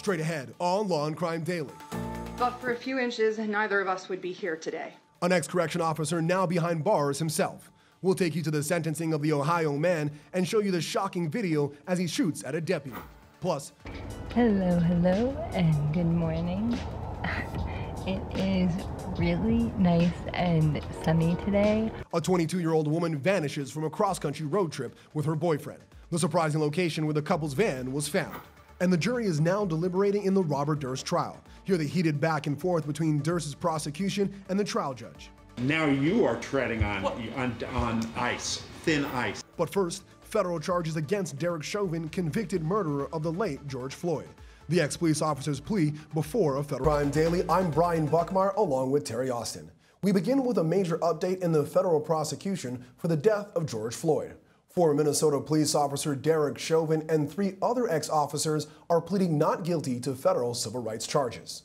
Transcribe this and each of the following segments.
Straight ahead on Law and Crime Daily. But for a few inches, neither of us would be here today. An ex-correction officer now behind bars himself. We'll take you to the sentencing of the Ohio man and show you the shocking video as he shoots at a deputy. Plus... Hello, hello, and good morning. It is really nice and sunny today. A 22-year-old woman vanishes from a cross-country road trip with her boyfriend. The surprising location where the couple's van was found. And the jury is now deliberating in the Robert Durst trial. Hear the heated back and forth between Durst's prosecution and the trial judge. Now you are treading on ice, thin ice. But first, federal charges against Derek Chauvin, convicted murderer of the late George Floyd. The ex-police officer's plea before a federal... Crime Daily, I'm Brian Buckmeyer along with Terry Austin. We begin with a major update in the federal prosecution for the death of George Floyd. Former Minnesota police officer Derek Chauvin and 3 other ex-officers are pleading not guilty to federal civil rights charges.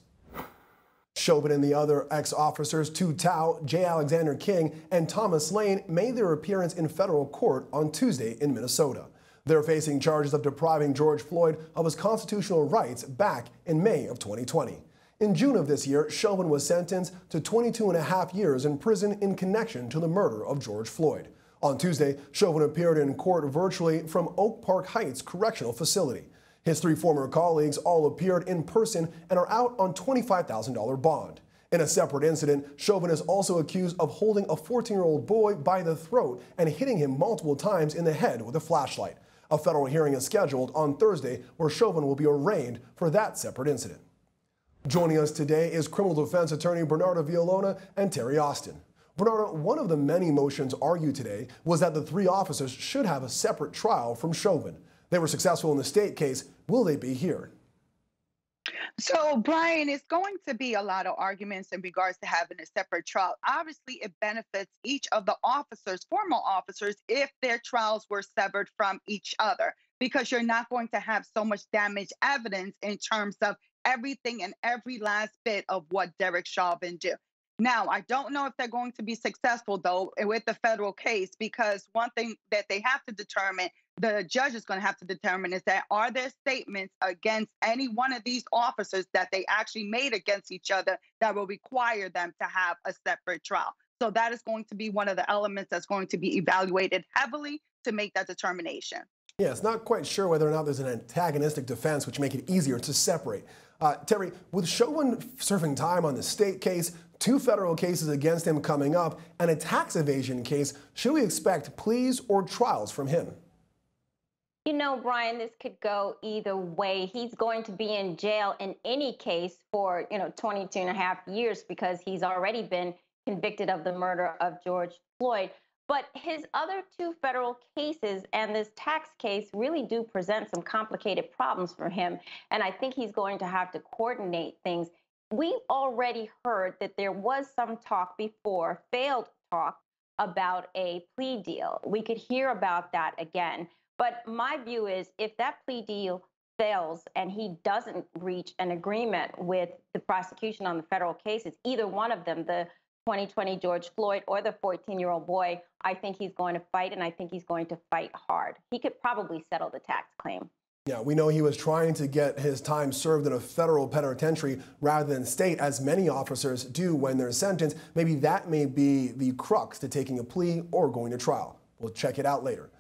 Chauvin and the other ex-officers Tou Thao, J. Alexander King, and Thomas Lane made their appearance in federal court on Tuesday in Minnesota. They're facing charges of depriving George Floyd of his constitutional rights back in May of 2020. In June of this year, Chauvin was sentenced to 22.5 years in prison in connection to the murder of George Floyd. On Tuesday, Chauvin appeared in court virtually from Oak Park Heights Correctional Facility. His 3 former colleagues all appeared in person and are out on $25,000 bond. In a separate incident, Chauvin is also accused of holding a 14-year-old boy by the throat and hitting him multiple times in the head with a flashlight. A federal hearing is scheduled on Thursday where Chauvin will be arraigned for that separate incident. Joining us today is criminal defense attorney Bernarda Villalona and Terry Austin. Bernarda, one of the many motions argued today was that the 3 officers should have a separate trial from Chauvin. They were successful in the state case. Will they be here? So, Brian, it's going to be a lot of arguments in regards to having a separate trial. Obviously, it benefits each of the officers, former officers, if their trials were severed from each other, because you're not going to have so much damaged evidence in terms of everything and every last bit of what Derek Chauvin did. Now, I don't know if they're going to be successful, though, with the federal case, because one thing that they have to determine, the judge is going to have to determine, is that are there statements against any one of these officers that they actually made against each other that will require them to have a separate trial. So that is going to be one of the elements that's going to be evaluated heavily to make that determination. Yeah, it's not quite sure whether or not there's an antagonistic defense, which make it easier to separate. Terry, with Chauvin serving time on the state case, 2 federal cases against him coming up, and a tax evasion case, should we expect pleas or trials from him? You know, Brian, this could go either way. He's going to be in jail in any case for, 22.5 years, because he's already been convicted of the murder of George Floyd. But his other 2 federal cases and this tax case really do present some complicated problems for him. And I think he's going to have to coordinate things. We've already heard that there was some talk before, failed talk, about a plea deal. We could hear about that again. But my view is if that plea deal fails and he doesn't reach an agreement with the prosecution on the federal cases, either one of them, the 2020 George Floyd or the 14-year-old boy, I think he's going to fight, and I think he's going to fight hard. He could probably settle the tax claim. Yeah, we know he was trying to get his time served in a federal penitentiary rather than state, as many officers do when they're sentenced. Maybe that may be the crux to taking a plea or going to trial. We'll check it out later.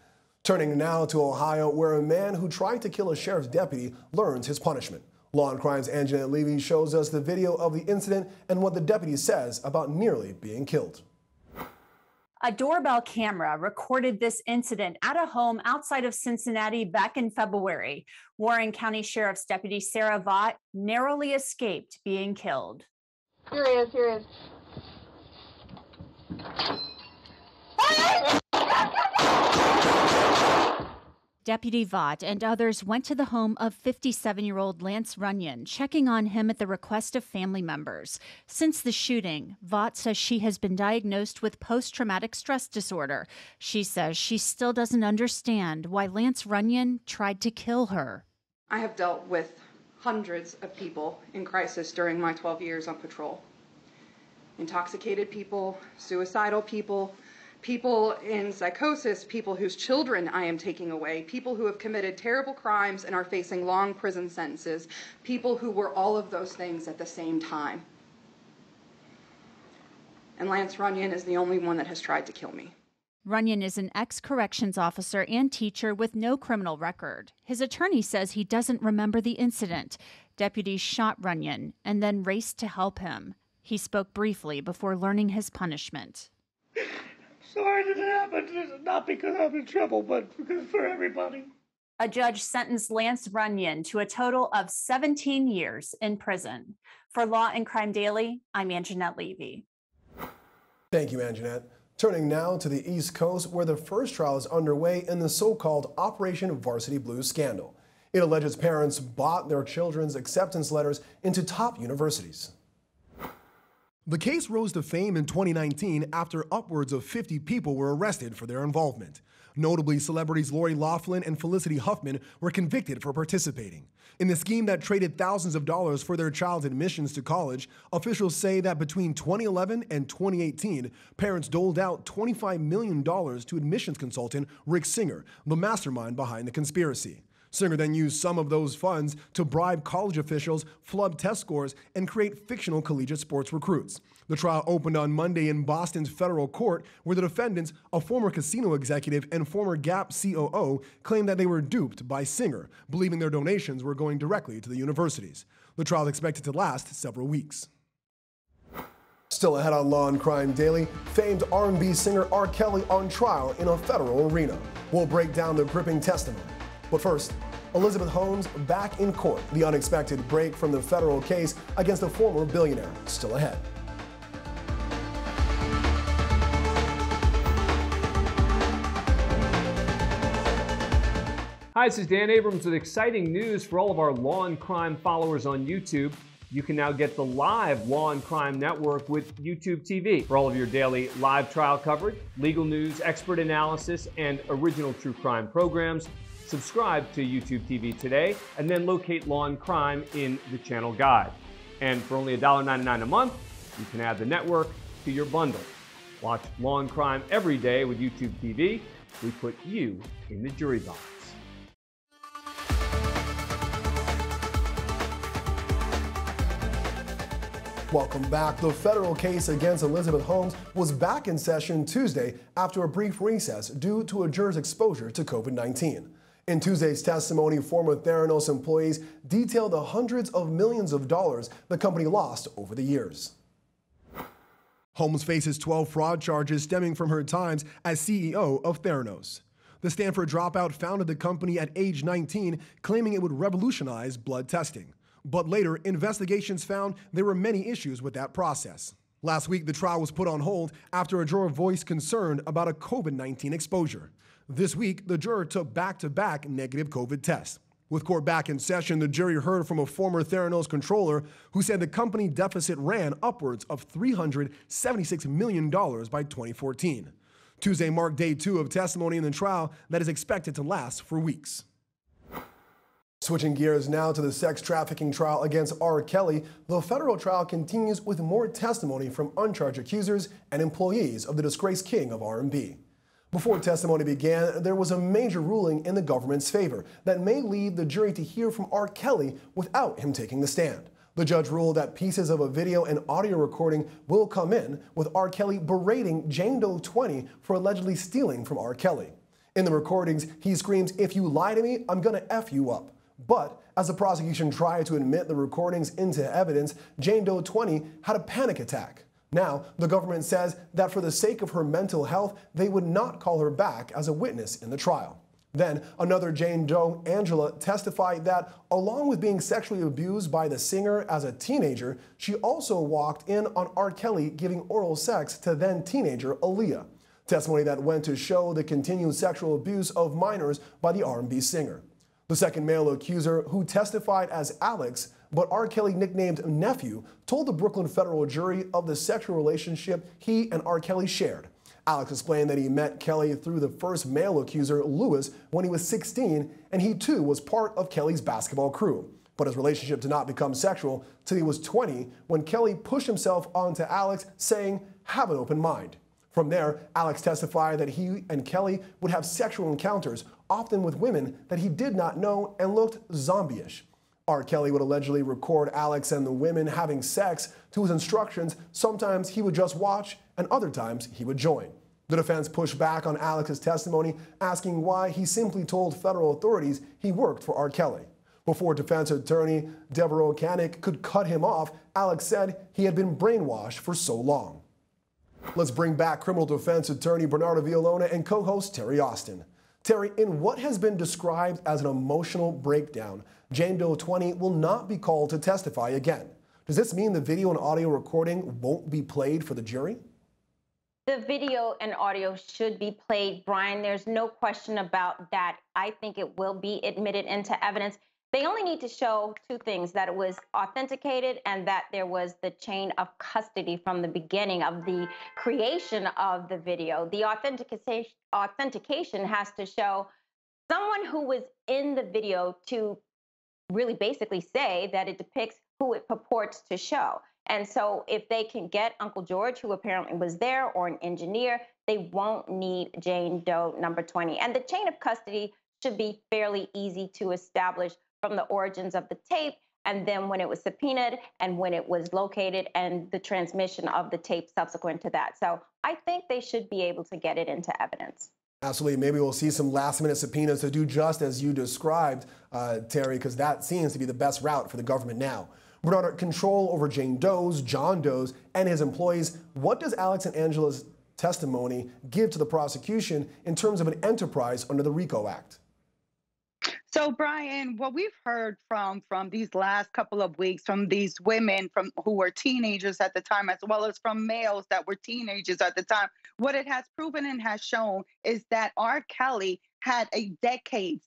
Turning now to Ohio, where a man who tried to kill a sheriff's deputy learns his punishment. Law and Crime's Anjanette Levy shows us the video of the incident and what the deputy says about nearly being killed. A doorbell camera recorded this incident at a home outside of Cincinnati back in February. Warren County Sheriff's Deputy Sarah Vaught narrowly escaped being killed. Here he is, here he is. Deputy Vaught and others went to the home of 57-year-old Lance Runyon, checking on him at the request of family members. Since the shooting, Vaught says she has been diagnosed with post-traumatic stress disorder. She says she still doesn't understand why Lance Runyon tried to kill her. I have dealt with hundreds of people in crisis during my 12 years on patrol. Intoxicated people, suicidal people, people in psychosis, people whose children I am taking away, people who have committed terrible crimes and are facing long prison sentences, people who were all of those things at the same time. And Lance Runyon is the only one that has tried to kill me. Runyon is an ex-corrections officer and teacher with no criminal record. His attorney says he doesn't remember the incident. Deputies shot Runyon and then raced to help him. He spoke briefly before learning his punishment. I'm sorry that it happened, not because I'm in trouble, but because for everybody. A judge sentenced Lance Runyon to a total of 17 years in prison. For Law and Crime Daily, I'm Anjanette Levy. Thank you, Anjanette. Turning now to the East Coast, where the first trial is underway in the so-called Operation Varsity Blues scandal. It alleges parents bought their children's acceptance letters into top universities. The case rose to fame in 2019 after upwards of 50 people were arrested for their involvement. Notably, celebrities Lori Loughlin and Felicity Huffman were convicted for participating. In the scheme that traded thousands of dollars for their child's admissions to college, officials say that between 2011 and 2018, parents doled out $25 million to admissions consultant Rick Singer, the mastermind behind the conspiracy. Singer then used some of those funds to bribe college officials, flub test scores, and create fictional collegiate sports recruits. The trial opened on Monday in Boston's federal court, where the defendants, a former casino executive and former Gap COO, claimed that they were duped by Singer, believing their donations were going directly to the universities. The trial is expected to last several weeks. Still ahead on Law and Crime Daily, famed R&B singer R. Kelly on trial in a federal arena. We'll break down the gripping testimony. But first, Elizabeth Holmes back in court. The unexpected break from the federal case against the former billionaire. Still ahead. Hi, this is Dan Abrams with exciting news for all of our Law and Crime followers on YouTube. You can now get the live Law and Crime Network with YouTube TV for all of your daily live trial coverage, legal news, expert analysis, and original true crime programs. Subscribe to YouTube TV today, and then locate Law and Crime in the channel guide. And for only $1.99 a month, you can add the network to your bundle. Watch Law and Crime every day with YouTube TV. We put you in the jury box. Welcome back. The federal case against Elizabeth Holmes was back in session Tuesday after a brief recess due to a juror's exposure to COVID-19. In Tuesday's testimony, former Theranos employees detailed the hundreds of millions of dollars the company lost over the years. Holmes faces 12 fraud charges stemming from her times as CEO of Theranos. The Stanford dropout founded the company at age 19, claiming it would revolutionize blood testing. But later, investigations found there were many issues with that process. Last week, the trial was put on hold after a juror voiced concern about a COVID-19 exposure. This week, the juror took back-to-back negative COVID tests. With court back in session, the jury heard from a former Theranos controller who said the company deficit ran upwards of $376 million by 2014. Tuesday marked day two of testimony in the trial that is expected to last for weeks. Switching gears now to the sex trafficking trial against R. Kelly, the federal trial continues with more testimony from uncharged accusers and employees of the disgraced king of R&B. Before testimony began, there was a major ruling in the government's favor that may lead the jury to hear from R. Kelly without him taking the stand. The judge ruled that pieces of a video and audio recording will come in with R. Kelly berating Jane Doe 20 for allegedly stealing from R. Kelly. In the recordings, he screams, "If you lie to me, I'm gonna F you up." But as the prosecution tried to admit the recordings into evidence, Jane Doe 20 had a panic attack. Now, the government says that for the sake of her mental health, they would not call her back as a witness in the trial. Then, another Jane Doe, Angela, testified that, along with being sexually abused by the singer as a teenager, she also walked in on R. Kelly giving oral sex to then-teenager Aaliyah. Testimony that went to show the continued sexual abuse of minors by the R&B singer. The second male accuser, who testified as Alex, but R. Kelly nicknamed Nephew, told the Brooklyn federal jury of the sexual relationship he and R. Kelly shared. Alex explained that he met Kelly through the first male accuser, Lewis, when he was 16, and he too was part of Kelly's basketball crew. But his relationship did not become sexual till he was 20, when Kelly pushed himself onto Alex, saying, "Have an open mind." From there, Alex testified that he and Kelly would have sexual encounters, often with women that he did not know and looked zombie-ish. R. Kelly would allegedly record Alex and the women having sex to his instructions. Sometimes he would just watch, and other times he would join. The defense pushed back on Alex's testimony, asking why he simply told federal authorities he worked for R. Kelly. Before defense attorney Devereux Kanik could cut him off, Alex said he had been brainwashed for so long. Let's bring back criminal defense attorney Bernarda Villalona and co-host Terry Austin. Terry, in what has been described as an emotional breakdown, Jane Doe 20 will not be called to testify again. Does this mean the video and audio recording won't be played for the jury? The video and audio should be played, Brian. There's no question about that. I think it will be admitted into evidence. They only need to show two things, that it was authenticated and that there was the chain of custody from the beginning of the creation of the video. The authentication has to show someone who was in the video to really basically say that it depicts who it purports to show. And so if they can get Uncle George, who apparently was there, or an engineer, they won't need Jane Doe number 20. And the chain of custody should be fairly easy to establish, from the origins of the tape, and then when it was subpoenaed, and when it was located, and the transmission of the tape subsequent to that. So I think they should be able to get it into evidence. Absolutely. Maybe we'll see some last-minute subpoenas to do just as you described, Terry, because that seems to be the best route for the government now. Bernarda, control over Jane Doe's, John Doe's, and his employees. What does Alex and Angela's testimony give to the prosecution in terms of an enterprise under the RICO Act? So, Brian, what we've heard from these last couple of weeks, from these women who were teenagers at the time, as well as from males that were teenagers at the time, what it has proven and has shown is that R. Kelly had a decades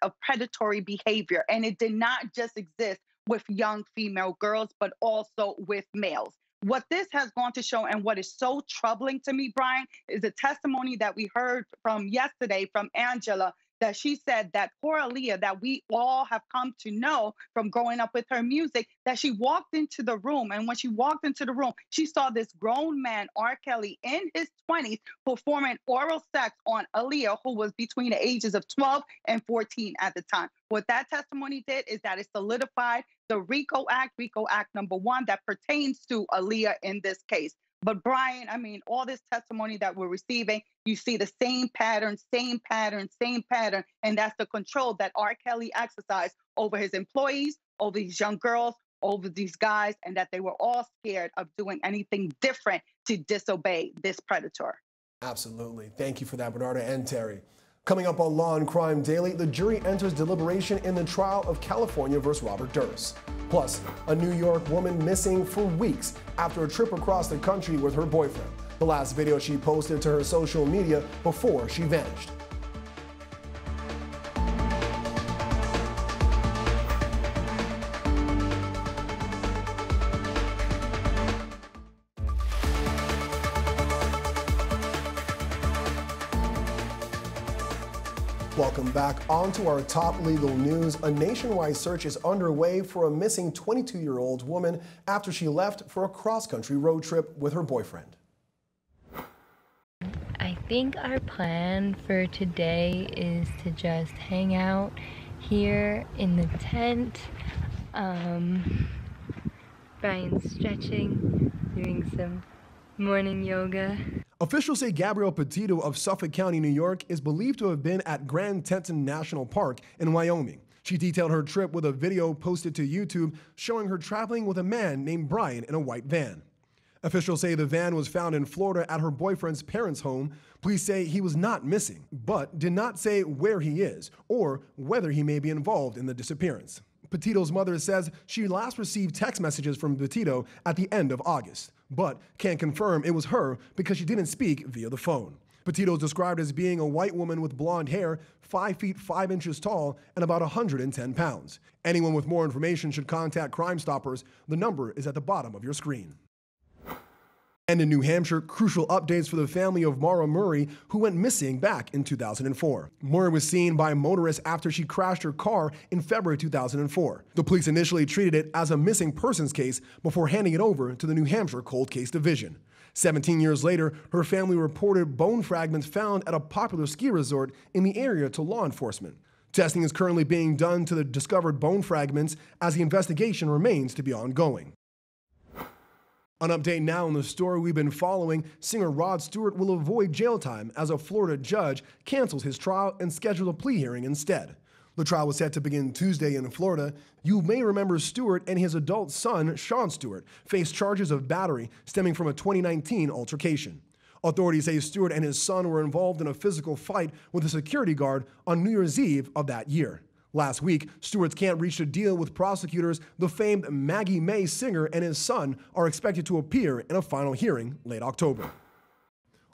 of predatory behavior, and it did not just exist with young female girls, but also with males. What this has gone to show, and what is so troubling to me, Brian, is the testimony that we heard from yesterday from Angela, that she said that poor Aaliyah, that we all have come to know from growing up with her music, that she walked into the room, and when she walked into the room, she saw this grown man, R. Kelly, in his 20s, performing oral sex on Aaliyah, who was between the ages of 12 and 14 at the time. What that testimony did is that it solidified the RICO Act number 1, that pertains to Aaliyah in this case. But, Brian, I mean, all this testimony that we're receiving, you see the same pattern, and that's the control that R. Kelly exercised over his employees, over these young girls, over these guys, and that they were all scared of doing anything different to disobey this predator. Absolutely. Thank you for that, Bernarda and Terry. Coming up on Law & Crime Daily, the jury enters deliberation in the trial of California versus Robert Durst. Plus, a New York woman missing for weeks after a trip across the country with her boyfriend. The last video she posted to her social media before she vanished. Welcome back. On to our top legal news. A nationwide search is underway for a missing 22-year-old woman after she left for a cross-country road trip with her boyfriend. I think our plan for today is to just hang out here in the tent. Brian's stretching, doing some morning yoga. Officials say Gabrielle Petito of Suffolk County, New York, is believed to have been at Grand Teton National Park in Wyoming. She detailed her trip with a video posted to YouTube showing her traveling with a man named Brian in a white van. Officials say the van was found in Florida at her boyfriend's parents' home. Police say he was not missing, but did not say where he is or whether he may be involved in the disappearance. Petito's mother says she last received text messages from Petito at the end of August, but can't confirm it was her because she didn't speak via the phone. Petito's described as being a white woman with blonde hair, 5 feet 5 inches tall, and about 110 pounds. Anyone with more information should contact Crime Stoppers. The number is at the bottom of your screen. And in New Hampshire, crucial updates for the family of Maura Murray, who went missing back in 2004. Murray was seen by motorists after she crashed her car in February 2004. The police initially treated it as a missing persons case before handing it over to the New Hampshire Cold Case Division. 17 years later, her family reported bone fragments found at a popular ski resort in the area to law enforcement. Testing is currently being done to the discovered bone fragments as the investigation remains to be ongoing. An update now on the story we've been following, singer Rod Stewart will avoid jail time as a Florida judge cancels his trial and schedules a plea hearing instead. The trial was set to begin Tuesday in Florida. You may remember Stewart and his adult son, Sean Stewart, faced charges of battery stemming from a 2019 altercation. Authorities say Stewart and his son were involved in a physical fight with a security guard on New Year's Eve of that year. Last week, Stewart's camp reached a deal with prosecutors. The famed Maggie May singer and his son are expected to appear in a final hearing late October.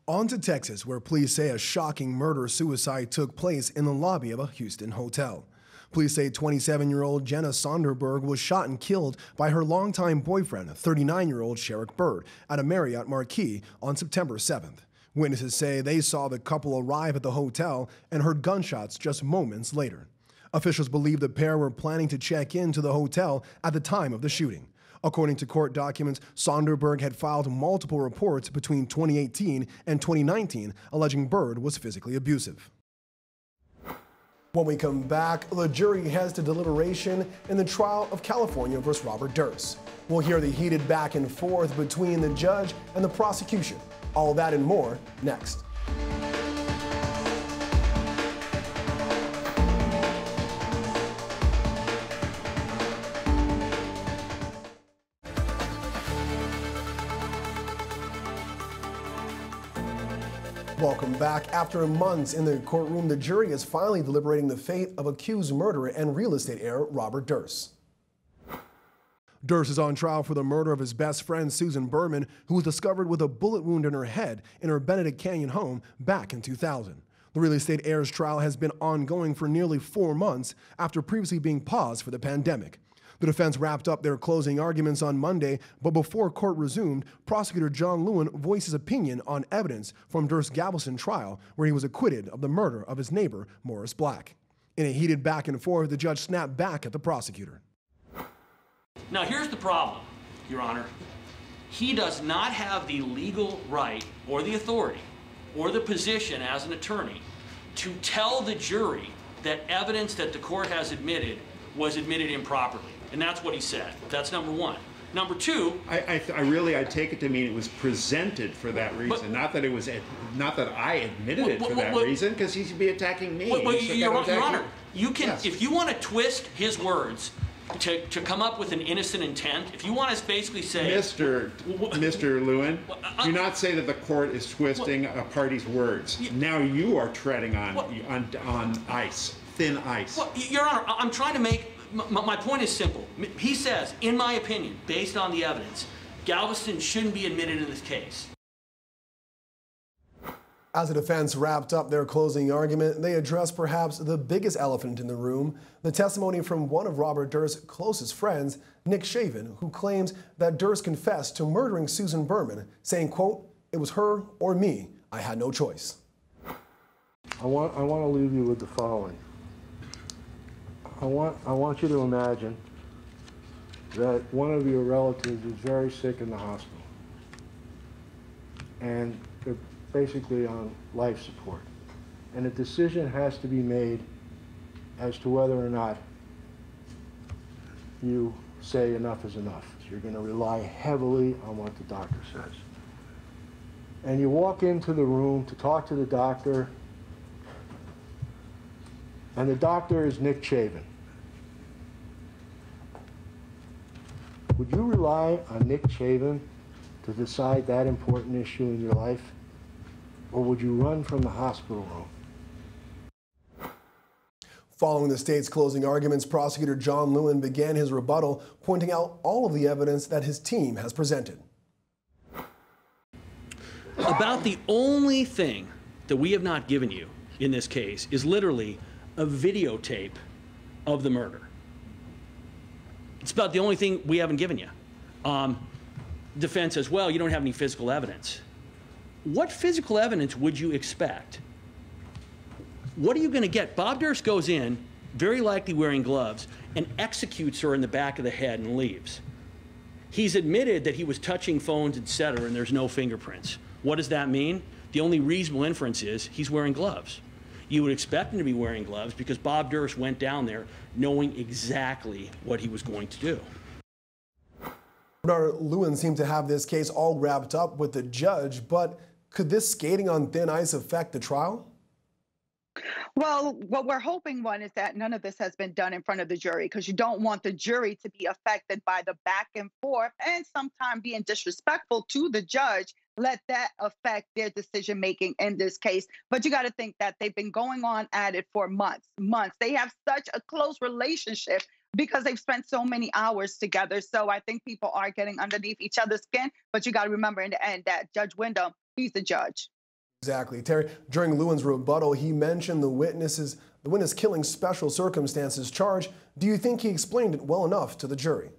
On to Texas, where police say a shocking murder-suicide took place in the lobby of a Houston hotel. Police say 27-year-old Jenna Sonderberg was shot and killed by her longtime boyfriend, 39-year-old Sherrick Byrd, at a Marriott Marquis on September 7th. Witnesses say they saw the couple arrive at the hotel and heard gunshots just moments later. Officials believe the pair were planning to check in to the hotel at the time of the shooting. According to court documents, Sonderberg had filed multiple reports between 2018 and 2019 alleging Byrd was physically abusive. When we come back, the jury heads to deliberation in the trial of California versus Robert Durst. We'll hear the heated back and forth between the judge and the prosecution. All that and more next. Welcome back. After months in the courtroom, the jury is finally deliberating the fate of accused murderer and real estate heir Robert Durst. Durst is on trial for the murder of his best friend Susan Berman, who was discovered with a bullet wound in her head in her Benedict Canyon home back in 2000. The real estate heir's trial has been ongoing for nearly 4 months after previously being paused for the pandemic. The defense wrapped up their closing arguments on Monday, but before court resumed, prosecutor John Lewin voiced his opinion on evidence from Durst's Galveston trial, where he was acquitted of the murder of his neighbor, Morris Black. In a heated back and forth, the judge snapped back at the prosecutor. Now here's the problem, Your Honor. He does not have the legal right or the authority or the position as an attorney to tell the jury that evidence that the court has admitted was admitted improperly. And that's what he said. That's number one. Number two, I take it to mean it was presented for that reason, but not that it was, not that I admitted it for that reason, because he should be attacking me. Your Honor, you can, yes. If you want to twist his words to come up with an innocent intent, if you want to basically say, Mr. Lewin, do not say that the court is twisting a party's words. Now you are treading on ice, thin ice. Well, Your Honor, I'm trying to make. My point is simple. He says, in my opinion, based on the evidence, Galveston shouldn't be admitted in this case. As the defense wrapped up their closing argument, they addressed perhaps the biggest elephant in the room, the testimony from one of Robert Durst's closest friends, Nick Chavin, who claims that Durst confessed to murdering Susan Berman, saying, quote, "It was her or me. I had no choice." I want to leave you with the following. I want you to imagine that one of your relatives is very sick in the hospital and they're basically on life support. And a decision has to be made as to whether or not you say enough is enough. So you're going to rely heavily on what the doctor says. And you walk into the room to talk to the doctor, and the doctor is Nick Chavin. Would you rely on Nick Chavin to decide that important issue in your life? Or would you run from the hospital room? Following the state's closing arguments, prosecutor John Lewin began his rebuttal, pointing out all of the evidence that his team has presented. About the only thing that we have not given you in this case is literally a videotape of the murder. It's about the only thing we haven't given you. Defense says, well, you don't have any physical evidence. What physical evidence would you expect? What are you going to get? Bob Durst goes in, very likely wearing gloves, and executes her in the back of the head and leaves. He's admitted that he was touching phones, et cetera, and there's no fingerprints. What does that mean? The only reasonable inference is he's wearing gloves. You would expect him to be wearing gloves because Bob Durst went down there knowing exactly what he was going to do. Bernarda Lewin seemed to have this case all wrapped up with the judge, but could this skating on thin ice affect the trial? Well, what we're hoping, one, is that none of this has been done in front of the jury, because you don't want the jury to be affected by the back and forth and sometimes being disrespectful to the judge. Let that affect their decision making in this case. But you got to think that they've been going on at it for months. They have such a close relationship because they've spent so many hours together. So I think people are getting underneath each other's skin. But you got to remember in the end that Judge Wyndham, he's the judge. Exactly. Terry, during Lewin's rebuttal, he mentioned the witness killing special circumstances charge. Do you think he explained it well enough to the jury?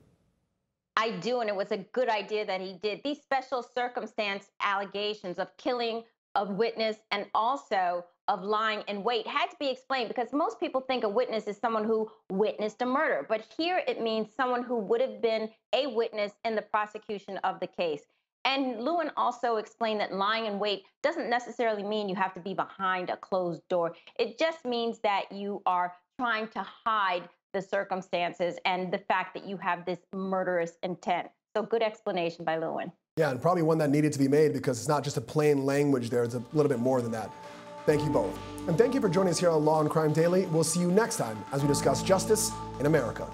I do, and it was a good idea that he did. These special circumstance allegations of killing a witness and also of lying in wait had to be explained, because most people think a witness is someone who witnessed a murder. But here it means someone who would have been a witness in the prosecution of the case. And Lewin also explained that lying in wait doesn't necessarily mean you have to be behind a closed door. It just means that you are trying to hide the circumstances and the fact that you have this murderous intent. So good explanation by Lewin. Yeah, and probably one that needed to be made, because it's not just a plain language there. It's a little bit more than that. Thank you both. And thank you for joining us here on Law & Crime Daily. We'll see you next time as we discuss justice in America.